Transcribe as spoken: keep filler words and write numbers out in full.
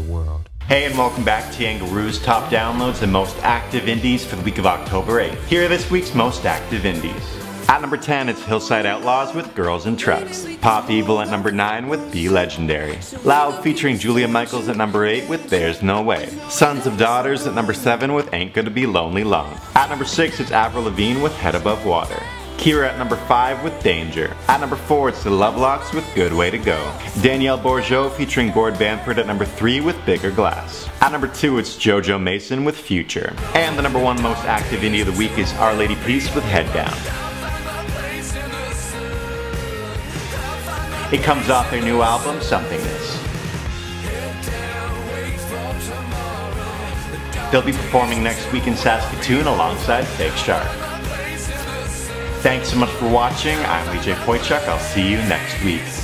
the world. Hey, and welcome back to Yangaroo's top downloads and most active indies for the week of October eighth. Here are this week's most active indies. At number ten, it's Hillside Outlaws with Girls in Trucks. Pop Evil at number nine with Be Legendary. Loud featuring Julia Michaels at number eight with There's No Way. Sons of Daughters at number seven with Ain't Gonna Be Lonely Long. At number six, it's Avril Lavigne with Head Above Water. Kira at number five with Danger. At number four, it's The Lovelocks with Good Way to Go. Danielle Bourjeaurd featuring Gord Bamford at number three with Bigger Glass. At number two, it's JoJo Mason with Future. And the number one most active indie of the week is Our Lady Peace with Head Down. It comes off their new album, Somethingness. They'll be performing next week in Saskatoon alongside Fake Shark. Thanks so much for watching. I'm Vijay Poychuk. I'll see you next week.